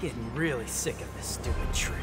Getting really sick of this stupid tree.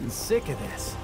I'm sick of this.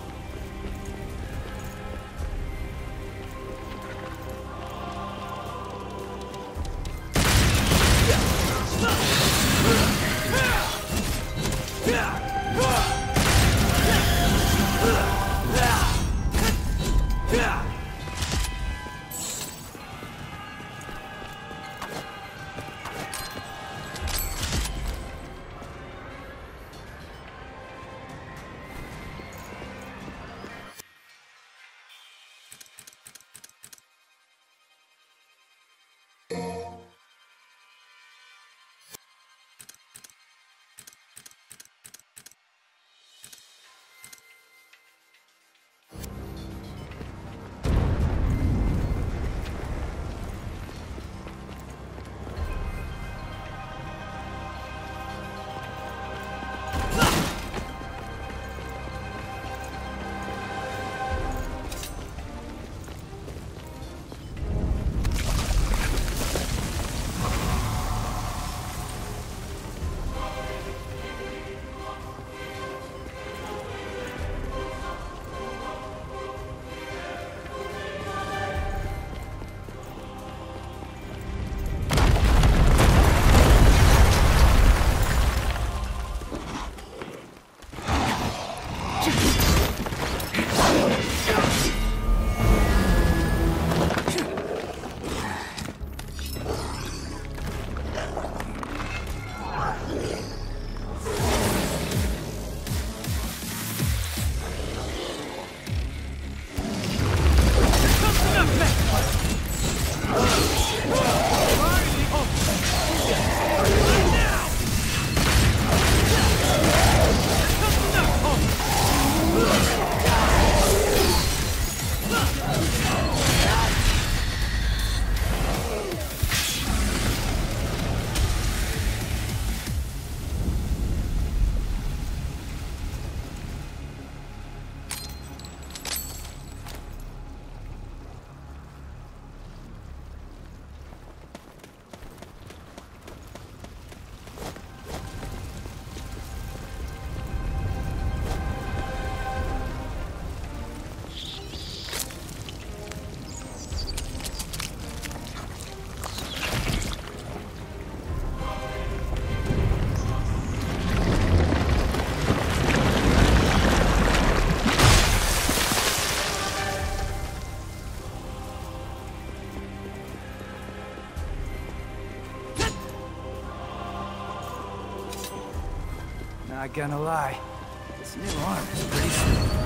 Not gonna lie, this new arm is pretty sweet.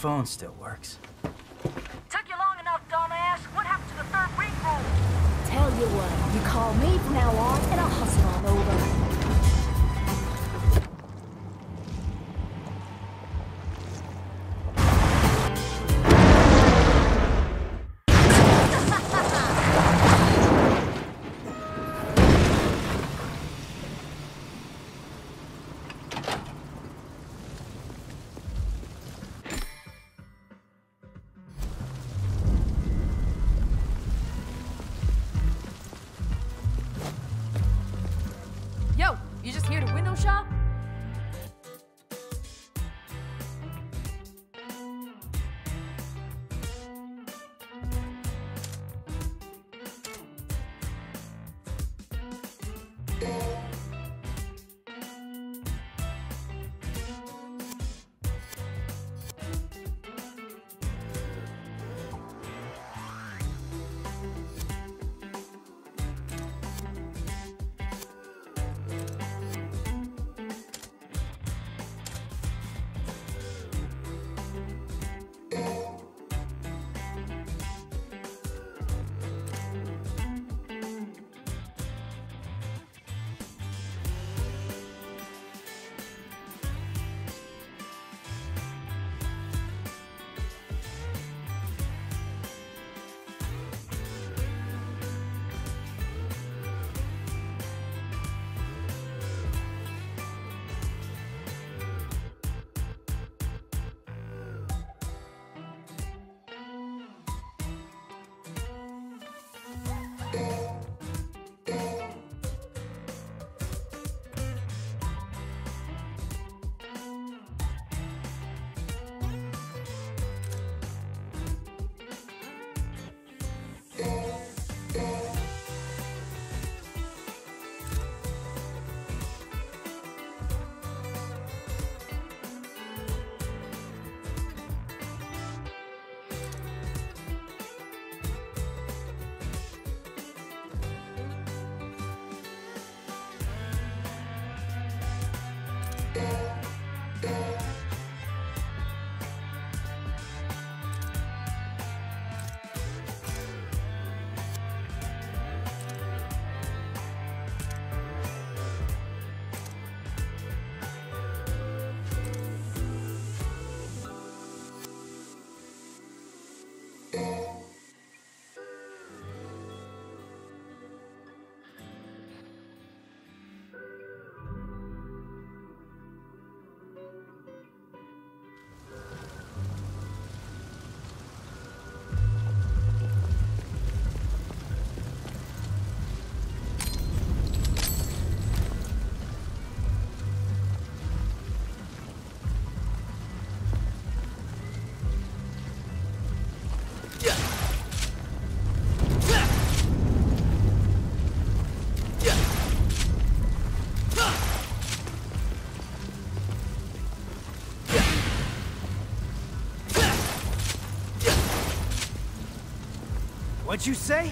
phone still works. Took you long enough, dumbass. What happened to the third ring rule? Tell you what, you call me from now on, and I'll hustle on over. What'd you say?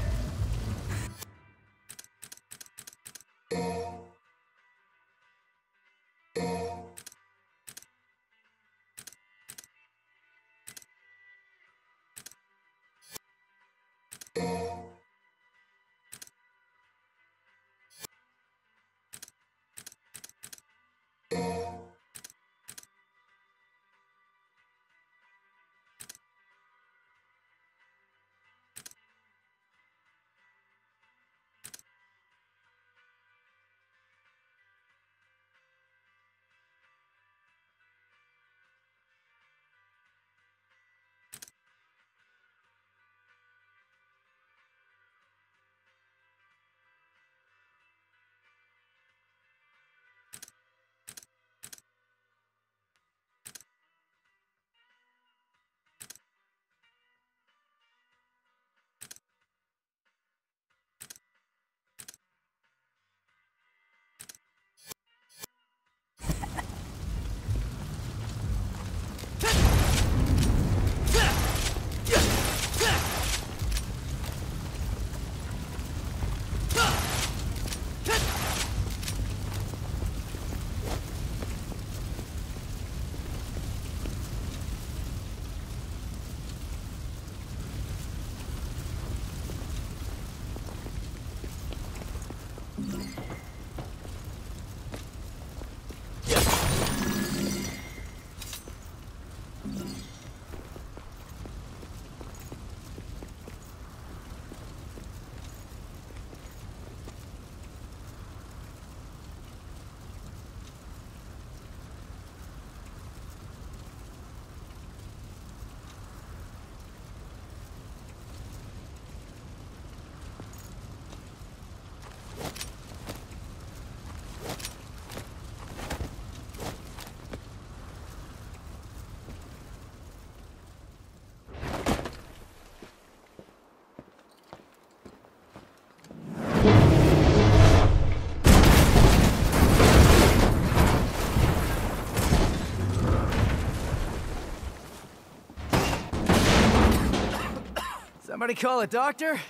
Somebody call a doctor?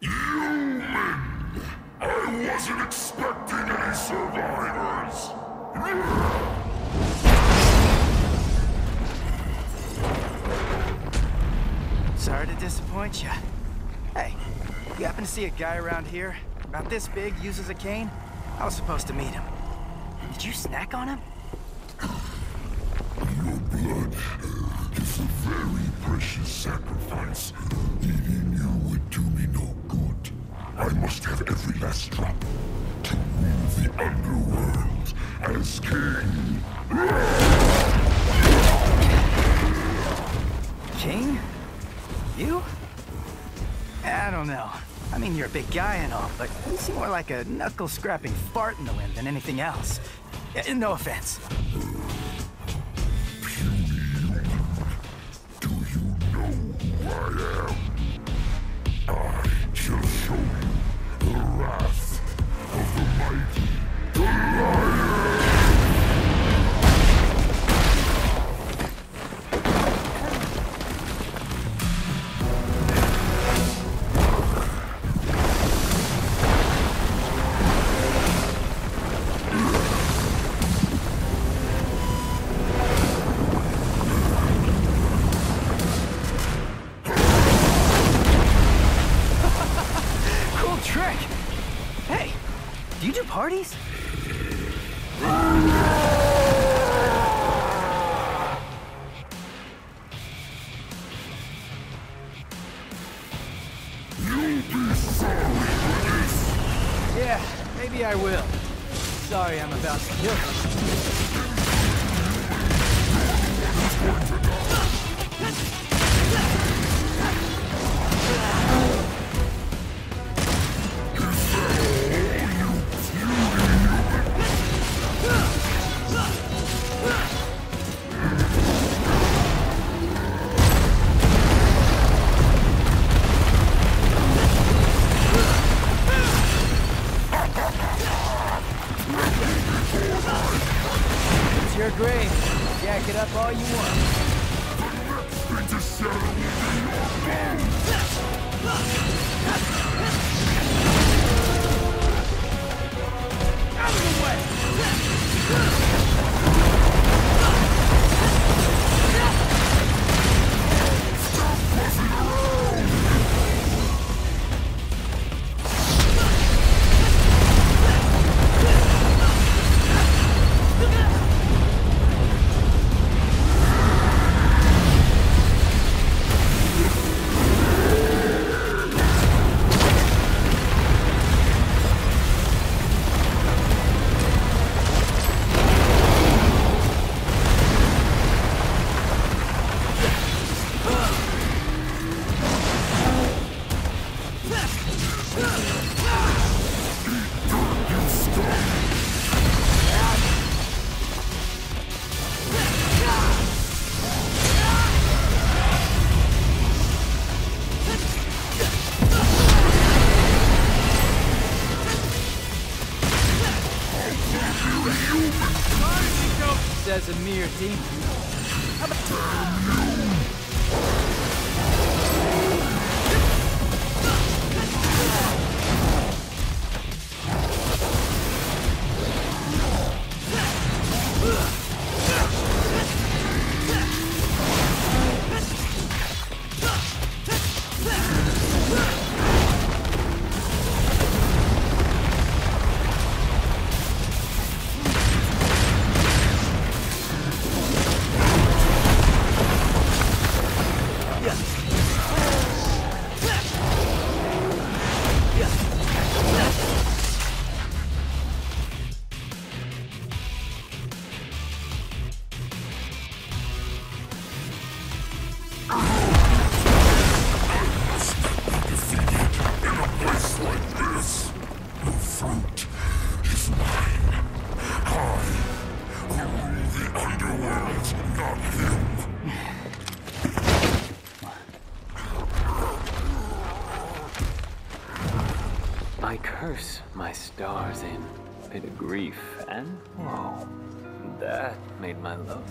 Human! I wasn't expecting any survivors! Sorry to disappoint you. Hey, you happen to see a guy around here, about this big, uses a cane? I was supposed to meet him. Did you snack on him? Your blood is a very precious sacrifice. Eating you would do me no good. I must have every last drop to rule the underworld as king. King? You? I don't know. I mean, you're a big guy and all, but you seem more like a knuckle-scrapping fart in the wind than anything else. No offense. Do you know who I am? I shall show you the wrath of the mighty, the lion! Parties? You'll be sorry for this. Yeah, maybe I will. Sorry I'm about to kill you. As a mere demon. How about you?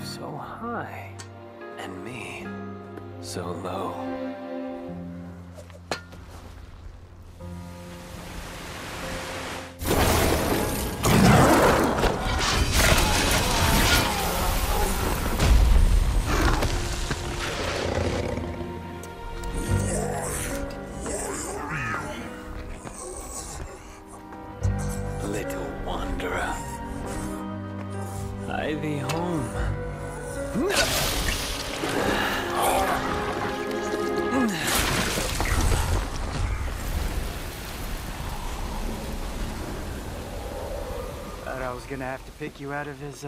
So high, and me so low. gonna have to pick you out of his,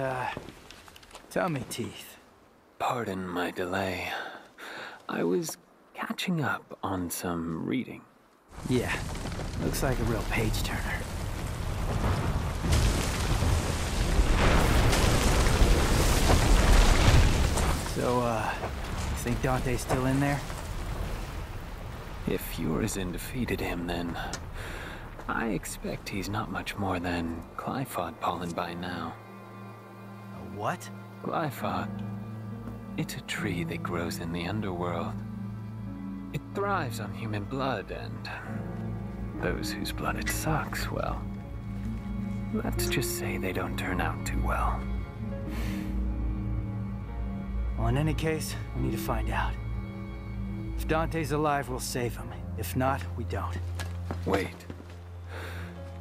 tummy teeth. Pardon my delay. I was catching up on some reading. Yeah, looks like a real page-turner. So, you think Dante's still in there? If Urizen defeated him, then I expect he's not much more than Qliphoth pollen by now. A what? Qliphoth. It's a tree that grows in the underworld. It thrives on human blood, and those whose blood it sucks, well, let's just say they don't turn out too well. Well, in any case, we need to find out. If Dante's alive, we'll save him. If not, we don't. Wait.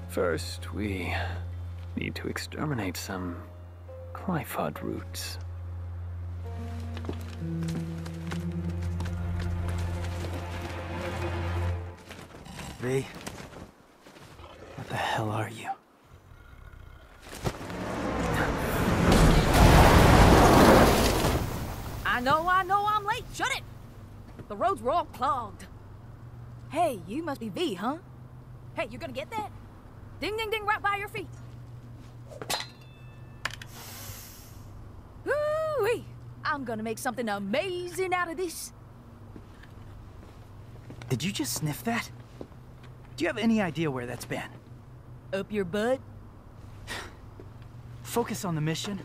First, we need to exterminate some Qliphoth roots. V, what the hell are you? I know I'm late. Shut it! The roads were all clogged. Hey, you must be V, huh? Hey, you gonna get that? Ding, ding, ding, right by your feet. Woo-wee! I'm gonna make something amazing out of this. Did you just sniff that? Do you have any idea where that's been? Up your butt? Focus on the mission.